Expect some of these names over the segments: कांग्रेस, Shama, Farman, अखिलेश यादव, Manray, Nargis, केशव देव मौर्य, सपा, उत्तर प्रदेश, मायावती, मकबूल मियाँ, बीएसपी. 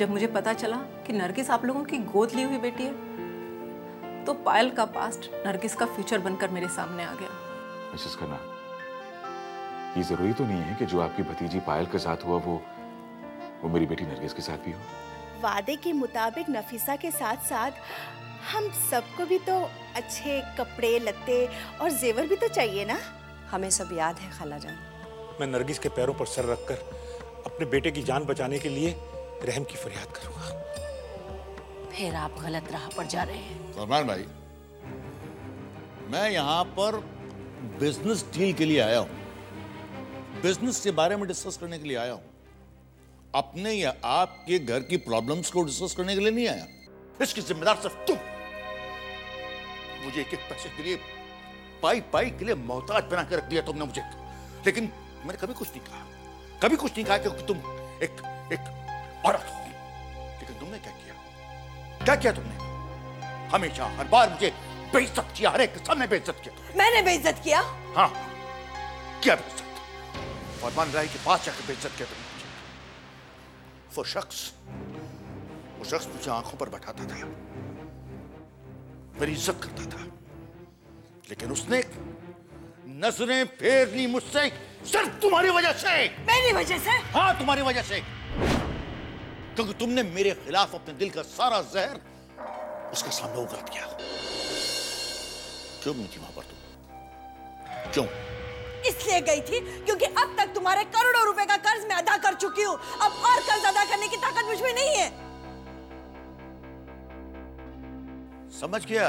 जब मुझे पता चला कि नरगिस आप लोगों की गोद ली हुई बेटी है तो पायल का पास्ट नरगिस का फ्यूचर बनकर मेरे सामने आ गया। मिसेस खन्ना, ये जरूरी तो नहीं है कि जो आपकी भतीजी पायल के साथ हुआ वो मेरी बेटी नरगिस के साथ भी हो। वादे के मुताबिक नफीसा के साथ साथ हम सबको भी तो अच्छे कपड़े लत्ते और जेवर भी तो चाहिए ना। हमें सब याद है खाला जान। मैं नरगिस के पैरों पर सर रख कर अपने बेटे की जान बचाने के लिए रहम की फरियाद करूंगा। फिर आप गलत राह पर जा रहे हैं। फरमान भाई, मैं यहाँ पर बिजनेस डील के लिए आया हूँ, बिजनेस के बारे में डिस्कस करने के लिए आया हूँ, अपने या आपके घर की प्रॉब्लम्स को डिस्कस करने के लिए नहीं आया। इसकी जिम्मेदार सिर्फ तुम। मुझे एक एक पैसे के लिए पाई के लिए मोहताज बना के रख दिया तुमने मुझे, लेकिन मैंने कभी कुछ नहीं कहा कि तुम एक और लेकिन तुमने क्या किया तुमने? हमेशा हर बार मुझे बेइज्जत किया, हर एक सामने बेइज्जत किया। मैंने बेइज्जत किया? हाँ, क्या बेइज्जत? और मनराय के पास जाकर बेइज्जत किया तुमने मुझे। वो शख्स मुझे आंखों पर बैठाता था, मेरी इज्जत करता था, लेकिन उसने नजरें फेर ली मुझसे सिर्फ तुम्हारी वजह से। मेरी वजह से? हाँ, तुम्हारी वजह से, क्योंकि तुमने मेरे खिलाफ अपने दिल का सारा जहर उसके सामने उगल दिया। क्यों नहीं थी वहां पर तुम? क्यों? इसलिए गई थी क्योंकि अब तक तुम्हारे करोड़ों रुपए का कर्ज मैं अदा कर चुकी हूं। अब और कर्ज अदा करने की ताकत मुझ में नहीं है। समझ गया,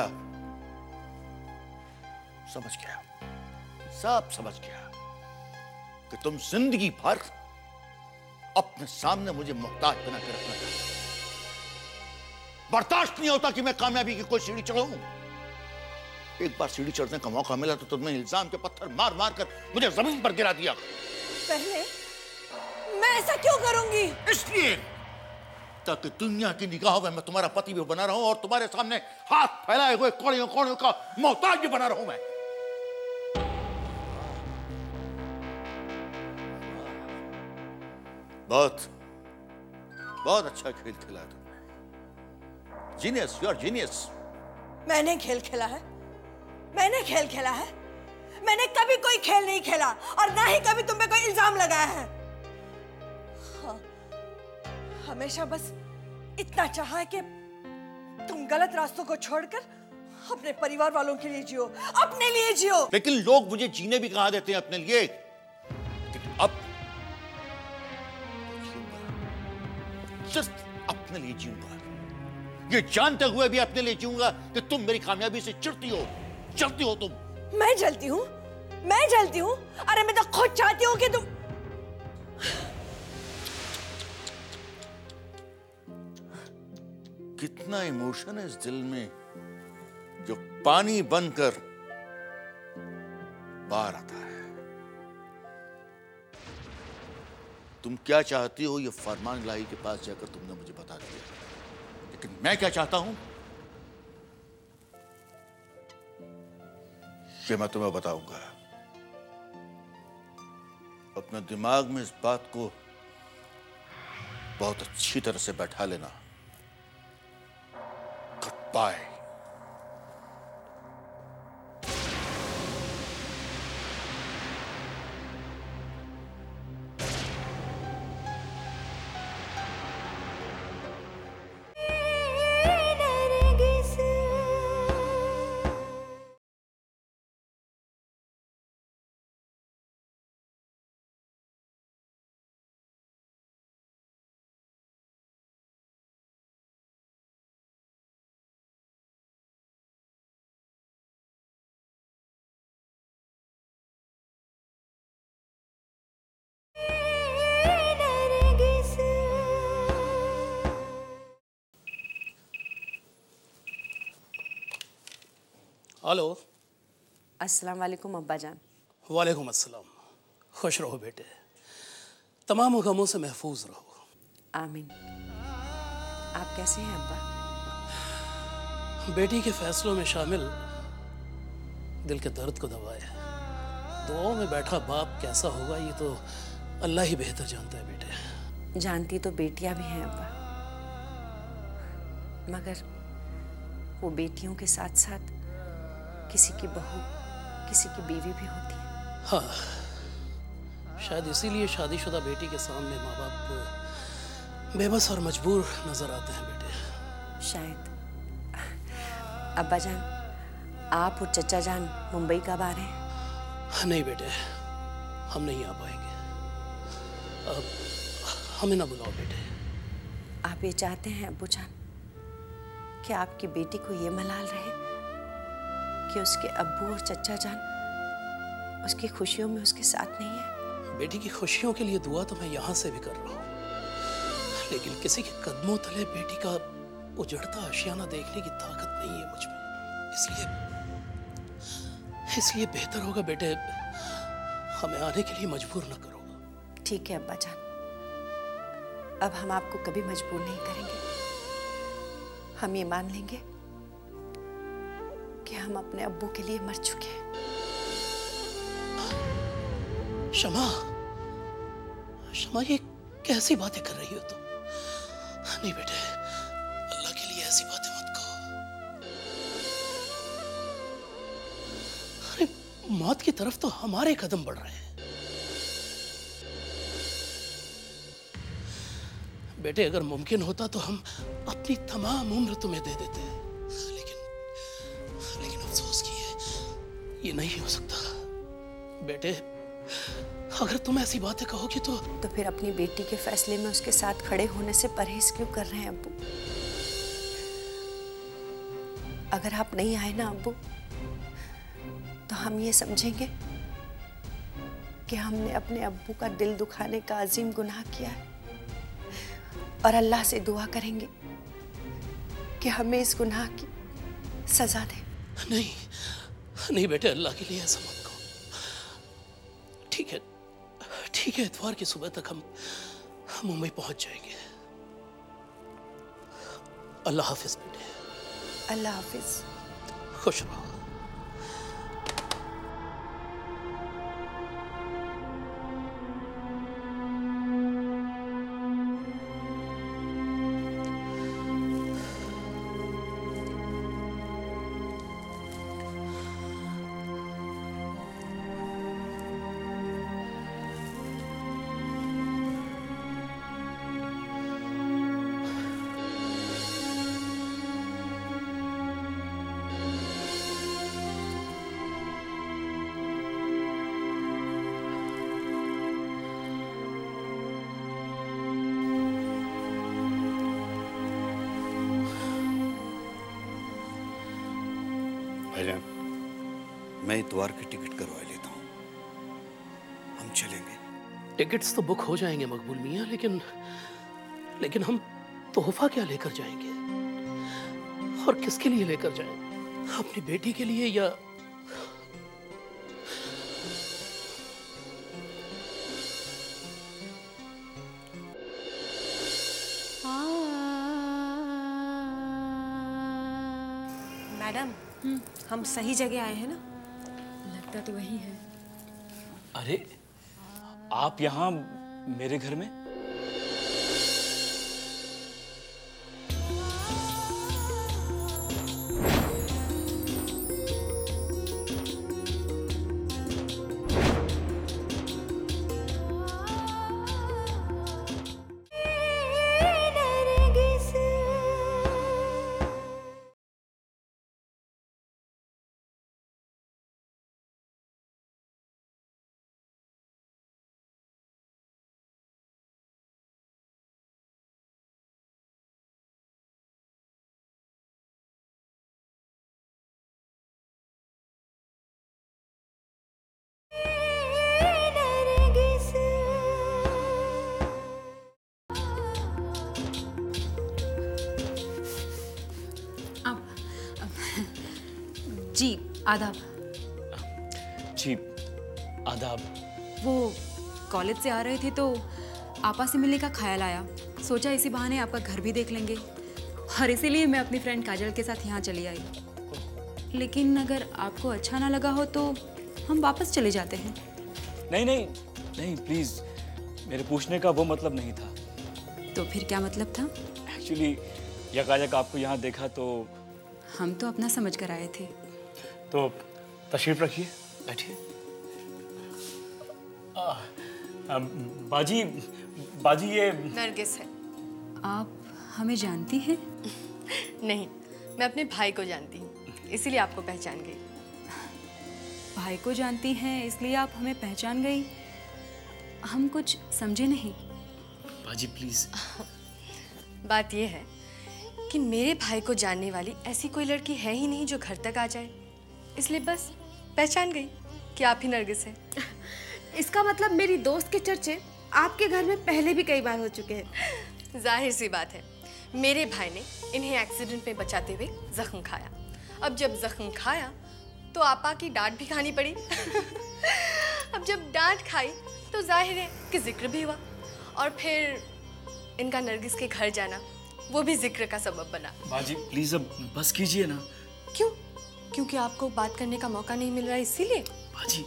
सब समझ गया कि तुम जिंदगी भर अपने सामने मुझे मोहताज बना के रखना चाहिए। बर्दाश्त नहीं होता कि मैं कामयाबी की कोई सीढ़ी चढ़ूं। एक बार सीढ़ी चढ़ने का मौका मिला तो तुमने इल्जाम के पत्थर मार मार कर मुझे जमीन पर गिरा दिया। पहले मैं ऐसा क्यों करूंगी? इसलिए ताकि दुनिया की निगाहों में मैं तुम्हारा पति भी बना रहूं और तुम्हारे सामने हाथ फैलाए हुए कौड़ियों का मोहताज भी बना रहूं मैं। बहुत अच्छा खेल खेला तुमने। Genius, you are genius. मैंने खेल खेला है? मैंने कभी कोई खेल नहीं खेला और ना ही कभी तुम पे कोई इल्जाम लगाया है। हाँ, हमेशा बस इतना चाहा है कि तुम गलत रास्तों को छोड़कर अपने परिवार वालों के लिए जियो, अपने लिए जियो। लेकिन लोग मुझे जीने भी कहा देते हैं अपने लिए। अब अपने लिए जीऊंगा, ये जानते हुए भी अपने लिए जीऊंगा कि तुम मेरी कामयाबी से चिढ़ती हो तुम। मैं जलती हूँ? अरे मैं तो खुद चाहती हूँ कि तुम। कितना इमोशन है इस दिल में जो पानी बनकर बाहर आता है। तुम क्या चाहती हो ये फरमान लाही के पास जाकर तुमने मुझे बता दिया, लेकिन मैं क्या चाहता हूं ये मैं तुम्हें बताऊंगा। अपने दिमाग में इस बात को बहुत अच्छी तरह से बैठा लेना। गुडबाय। हेलो। अस्सलाम वालेकुम अब्बा जान। वालेकुम अस्सलाम। खुश रहो बेटे, तमाम गमों से महफूज रहो। आमीन। आप कैसे हैं अब्बा? बेटी के फैसलों में शामिल दिल के दर्द को दबाया। दुआओं में बैठा बाप कैसा होगा ये तो अल्लाह ही बेहतर जानता है बेटे। जानती तो बेटियां भी हैं अब्बा, मगर वो बेटियों के साथ साथ किसी की बहू, किसी की बीवी भी होती है। हाँ, शायद इसीलिए शादीशुदा बेटी के सामने माँ बाप बेबस और मजबूर नजर आते हैं बेटे। शायद। अब्बा जान, आप और चचा जान मुंबई कब आ रहे हैं? नहीं बेटे, हम नहीं आ पाएंगे। अब हमें ना बुलाओ बेटे। आप ये चाहते हैं अब्बू जान कि आपकी बेटी को ये मलाल रहे कि उसके अब्बू और चचा जान उसकी खुशियों में उसके साथ नहीं है? बेटी की खुशियों के लिए दुआ तो मैं यहाँ से भी कर रहा हूँ, लेकिन किसी के कदमों तले बेटी का उजड़ता आशियाना देखने की ताकत नहीं है मुझ में। इसलिए बेहतर होगा बेटे, हमें आने के लिए मजबूर ना करो। ठीक है अब्बा जान, अब हम आपको कभी मजबूर नहीं करेंगे। हम ये मान लेंगे कि हम अपने अब्बू के लिए मर चुके हैं। शमा, शमा ये कैसी बातें कर रही हो तुम? नहीं बेटे, अल्लाह के लिए ऐसी बातें मत कहो। अरे मौत की तरफ तो हमारे कदम बढ़ रहे हैं बेटे। अगर मुमकिन होता तो हम अपनी तमाम उम्र तुम्हें दे देते हैं, लेकिन अफसोस की है ये नहीं हो सकता बेटे। अगर तुम ऐसी बातें कहोगी तो फिर अपनी बेटी के फैसले में उसके साथ खड़े होने से परहेज क्यों कर रहे हैं अब्बू? अगर आप नहीं आए ना अब्बू, तो हम ये समझेंगे कि हमने अपने अब्बू का दिल दुखाने का अजीम गुनाह किया है, और अल्लाह से दुआ करेंगे कि हमें इस गुनाह की सजा दे। नहीं नहीं बेटे, अल्लाह के लिए ऐसा मत कहो। ठीक है, इतवार की सुबह तक हम मुंबई पहुंच जाएंगे। अल्लाह हाफिज बेटे। अल्लाह हाफिज। खुश रहो। मैं इतवार की टिकट करवा लेता हूँ, हम चलेंगे। टिकट्स तो बुक हो जाएंगे मकबूल मियाँ, लेकिन हम तोहफा क्या लेकर जाएंगे? और किसके लिए लेकर जाएं? अपनी बेटी के लिए या मैडम? हम सही जगह आए हैं ना? लगता तो वही है। अरे आप यहाँ मेरे घर में? जी आदाब। जी आदाब। वो कॉलेज से आ रहे थे तो आपा से मिलने का ख्याल आया, सोचा इसी बहाने आपका घर भी देख लेंगे और इसीलिए मैं अपनी फ्रेंड काजल के साथ यहाँ चली आई। लेकिन अगर आपको अच्छा ना लगा हो तो हम वापस चले जाते हैं। नहीं नहीं नहीं प्लीज़, मेरे पूछने का वो मतलब नहीं था। तो फिर क्या मतलब था? एक्चुअली यकायक आपको यहाँ देखा तो हम तो अपना समझ कर आए थे। तो तशरीफ रखिए, बैठिए। बाजी बाजी ये नरगिस है। आप हमें जानती हैं? नहीं, मैं अपने भाई को जानती हूँ, इसलिए आपको पहचान गई। भाई को जानती हैं इसलिए आप हमें पहचान गई? हम कुछ समझे नहीं। बाजी प्लीज़। बात ये है कि मेरे भाई को जानने वाली ऐसी कोई लड़की है ही नहीं जो घर तक आ जाए, इसलिए बस पहचान गई कि आप ही नरगिस हैं। इसका मतलब मेरी दोस्त के चर्चे आपके घर में पहले भी कई बार हो चुके हैं। जाहिर सी बात है, मेरे भाई ने इन्हें एक्सीडेंट में बचाते हुए जख्म खाया। अब जब जख्म खाया तो आपा की डांट भी खानी पड़ी। अब जब डांट खाई तो जाहिर है कि जिक्र भी हुआ और फिर इनका नरगिस के घर जाना वो भी जिक्र का सबब बना। बाजी प्लीज अब बस कीजिए ना। क्यों? क्योंकि आपको बात करने का मौका नहीं मिल रहा इसीलिए। बाजी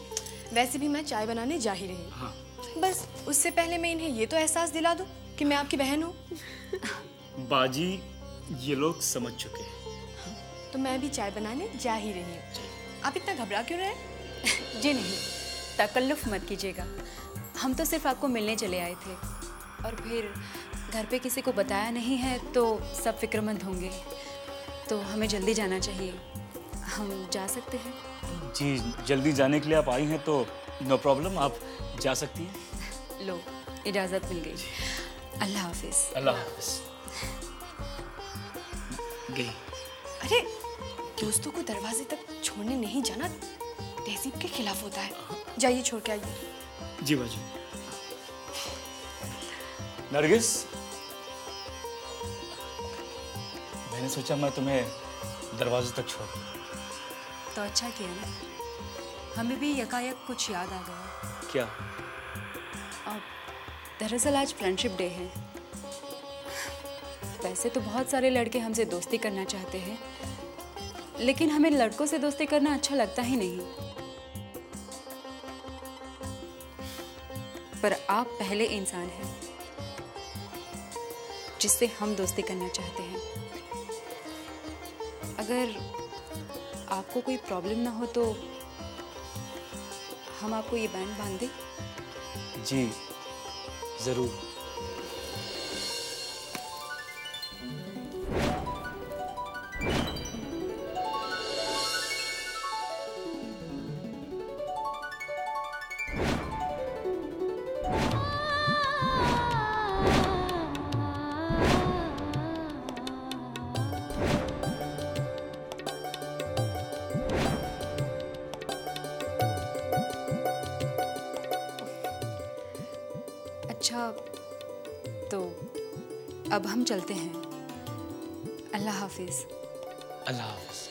वैसे भी मैं चाय बनाने जा ही रही हूँ। हाँ। बस उससे पहले मैं इन्हें ये तो एहसास दिला दूँ कि मैं आपकी बहन हूँ। बाजी ये लोग समझ चुके हैं। हाँ। तो मैं भी चाय बनाने जा ही रही हूँ। आप इतना घबरा क्यों रहे? जी नहीं, तकल्लुफ मत कीजिएगा। हम तो सिर्फ आपको मिलने चले आए थे और फिर घर पे किसी को बताया नहीं है तो सब फिक्रमंद होंगे, तो हमें जल्दी जाना चाहिए। हम जा सकते हैं? जी जल्दी जाने के लिए आप आई हैं तो नो प्रॉब्लम, आप जा सकती हैं। लो इजाज़त मिल गई। अल्लाह हाफिज़। अल्लाह हाफिज़। गई। अरे दोस्तों को दरवाजे तक छोड़ने नहीं जाना तहजीब के खिलाफ होता है। जाइए छोड़ के आइए। जी बाजी। नरगिस मैंने सोचा मैं तुम्हें दरवाजे तक छोड़ दूँ। तो अच्छा किया ना, हमें भी यकायक कुछ याद आ गया। क्या? अब दरअसल आज फ्रेंडशिप डे है। वैसे तो बहुत सारे लड़के हमसे दोस्ती करना चाहते हैं लेकिन हमें लड़कों से दोस्ती करना अच्छा लगता ही नहीं। पर आप पहले इंसान हैं जिससे हम दोस्ती करना चाहते हैं। अगर आपको कोई प्रॉब्लम ना हो तो हम आपको ये बैंड बांध दें? जी ज़रूर। तो अब हम चलते हैं। अल्लाह हाफिज। अल्लाह हाफिज।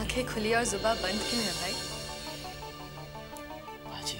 आंखें खुली और जुबान बंद क्यों है भाई? बाजी।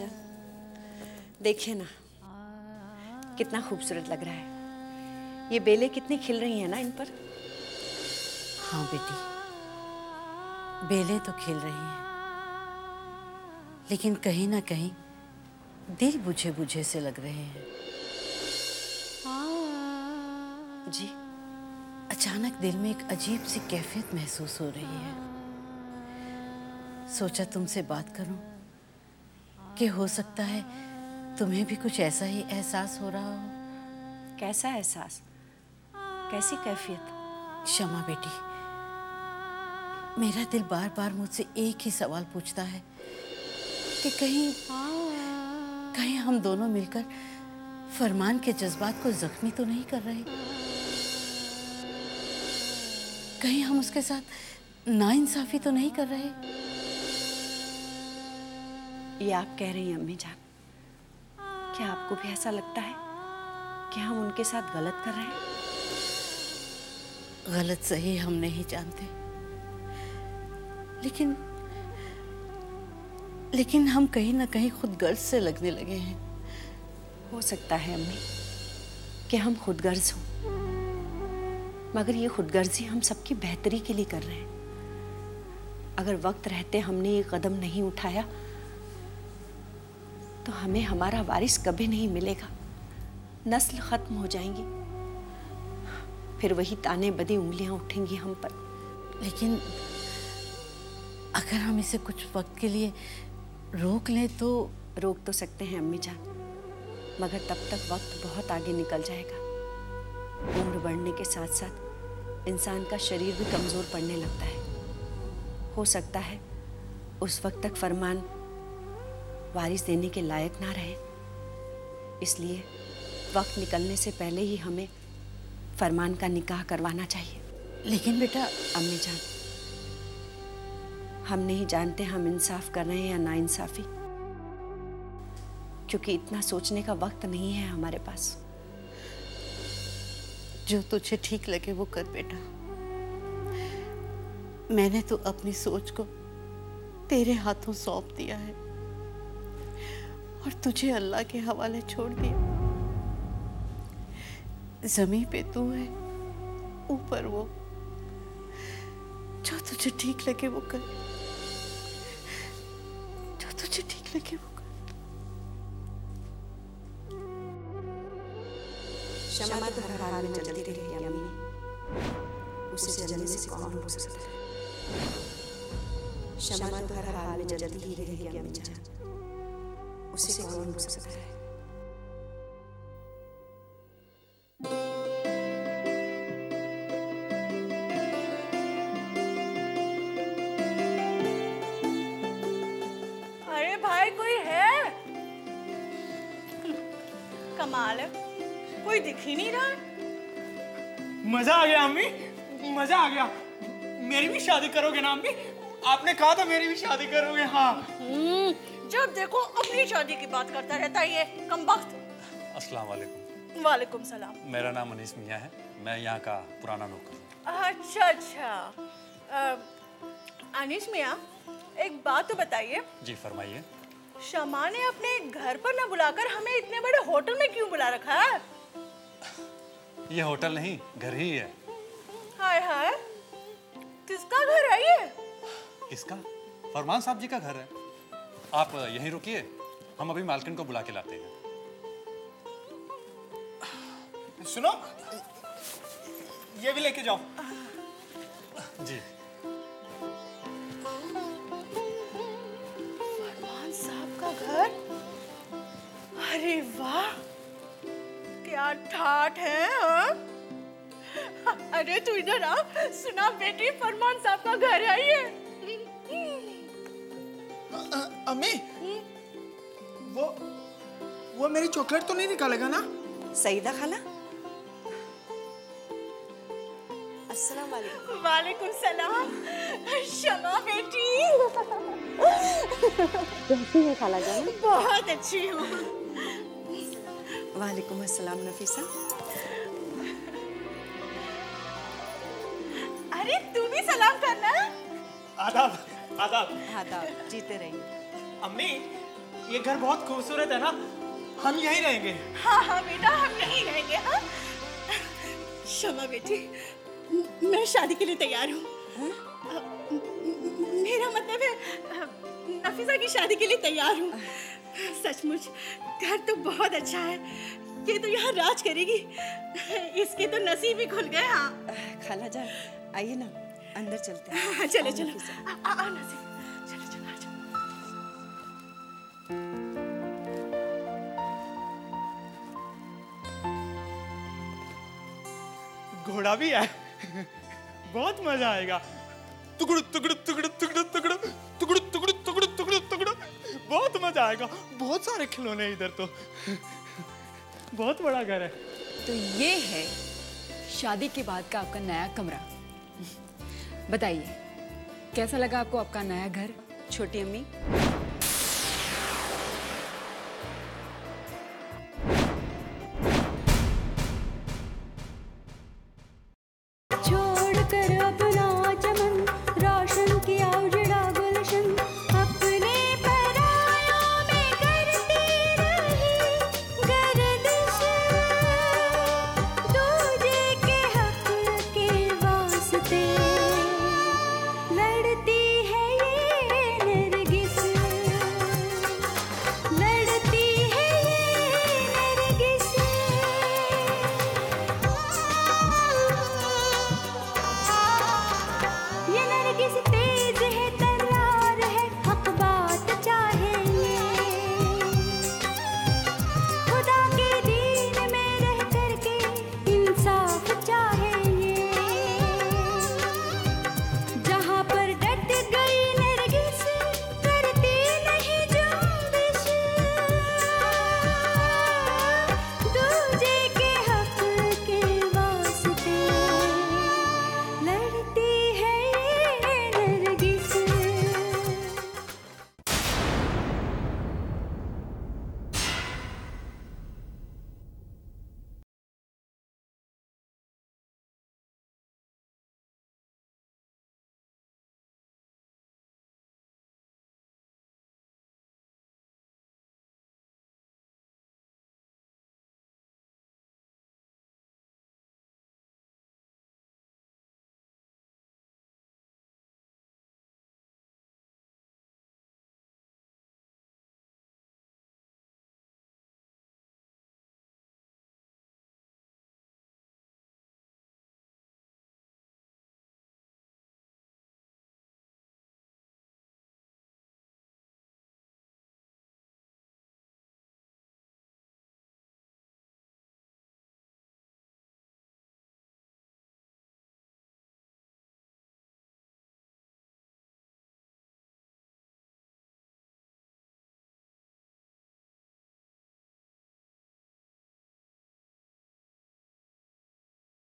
जा। देखिए ना कितना खूबसूरत लग रहा है, ये बेलें कितनी खिल रही हैं ना इन पर। हाँ बेटी, बेलें तो खिल रही हैं, लेकिन कहीं ना कहीं दिल बुझे बुझे से लग रहे हैं जी। अचानक दिल में एक अजीब सी कैफियत महसूस हो रही है। सोचा तुमसे बात करूं कि हो सकता है तुम्हें भी कुछ ऐसा ही एहसास हो रहा हो। कैसा एहसास, कैसी कैफियत? शमा बेटी, मेरा दिल बार बार मुझसे एक ही सवाल पूछता है कि कहीं कहीं हम दोनों मिलकर फरमान के जज्बात को जख्मी तो नहीं कर रहे, कहीं हम उसके साथ नाइंसाफी तो नहीं कर रहे। ये आप कह रही हैं अम्मी जान, क्या आपको भी ऐसा लगता है कि हम उनके साथ गलत कर रहे हैं? गलत सही हम नहीं जानते, लेकिन हम कहीं ना कहीं खुदगर्ज से लगने लगे हैं। हो सकता है अम्मी कि हम खुदगर्ज हों, मगर ये खुदगर्जी हम सबकी बेहतरी के लिए कर रहे हैं। अगर वक्त रहते हमने ये कदम नहीं उठाया तो हमें हमारा वारिस कभी नहीं मिलेगा, नस्ल खत्म हो जाएंगी, फिर वही ताने बदी उंगलियां उठेंगी हम पर। लेकिन अगर हम इसे कुछ वक्त के लिए रोक लें तो? रोक तो सकते हैं अम्मी जान, मगर तब तक वक्त बहुत आगे निकल जाएगा। उम्र बढ़ने के साथ साथ इंसान का शरीर भी कमज़ोर पड़ने लगता है। हो सकता है उस वक्त तक फरमान वारिस देने के लायक ना रहे, इसलिए वक्त निकलने से पहले ही हमें फरमान का निकाह करवाना चाहिए। लेकिन बेटा अम्मी जान, हम नहीं जानते हम इंसाफ कर रहे हैं या नाइंसाफी, क्योंकि इतना सोचने का वक्त नहीं है हमारे पास। जो तुझे ठीक लगे वो कर बेटा, मैंने तो अपनी सोच को तेरे हाथों सौंप दिया है और तुझे अल्लाह के हवाले छोड़ दिया। जमीन पे तू है, ऊपर वो, जो तुझे ठीक लगे वो कर, जो तुझे ठीक लगे वो कर। शमा तो हर हाल में जलती रही अम्मी, उसे जलने से कौन रोक सकता है? शमा तो हर हाल में जलती ही रही अम्मी जान, उसे कौन रोक सकता है? अरे भाई कोई है? कमाल है, कोई दिख ही नहीं रहा। मजा आ गया अम्मी, मजा आ गया। मेरी भी शादी करोगे ना अम्मी? आपने कहा था मेरी भी शादी करोगे। हाँ, जब देखो अपनी शादी की बात करता रहता है ये कमबख्त। अस्सलाम वालेकुम। वालेकुम सलाम। मेरा नाम अनिशमिया है, मैं यहाँ का पुराना नौकर। अच्छा अच्छा, अनिशमिया एक बात तो बताइए। जी फरमाइए। शमा ने अपने घर पर ना बुलाकर हमें इतने बड़े होटल में क्यों बुला रखा है? ये होटल नहीं, घर ही है। हाय हाय, किसका घर है ये? किसका? फरमान साहब जी का घर है। आप यहीं रुकिए, हम अभी मालकिन को बुला के लाते हैं। सुनो, ये भी लेके जाओ। जी फरमान साहब का घर, अरे वाह क्या ठाठ है। हाँ? अरे तू इधर आ, सुना बेटी फरमान साहब का घर है ये। अम्मी वो मेरी चॉकलेट तो नहीं निकालेगा ना? सईदा खाला, अस्सलाम वालेकुम। वालेकुम सलाम। शमा बेटी कैसी है खाला जान? बहुत अच्छी हूँ। वालेकुम अस्सलाम नफीसा। अरे तू भी सलाम करना। आदाब आदाब आदाब। जीते रहिए। अम्मी ये घर बहुत खूबसूरत है ना, हम यहीं रहेंगे। हाँ हाँ बेटा, हम यहीं रहेंगे। हाँ शमा बेटी, मैं शादी के लिए तैयार हूँ। मेरा मतलब है नफीसा की शादी के लिए तैयार हूँ। सचमुच घर तो बहुत अच्छा है, ये तो यहाँ राज करेगी, इसके तो नसीब ही खुल गए। हाँ खाला जान आइए ना, अंदर चलते हैं। हाँ चलो चलो, आओ नसीब, चलो चलो आ जाओ। घोड़ा भी है, बहुत मजा आएगा। टुकड़ टुकड़ टुकड़ टुकड़ टुकड़ टुकड़ टुकड़ टुकड़ टुकड़ टुकड़, बहुत मजा आएगा। बहुत सारे खिलौने इधर, तो बहुत बड़ा घर है। तो ये है शादी के बाद का आपका नया कमरा। बताइए कैसा लगा आपको आपका नया घर छोटी अम्मी?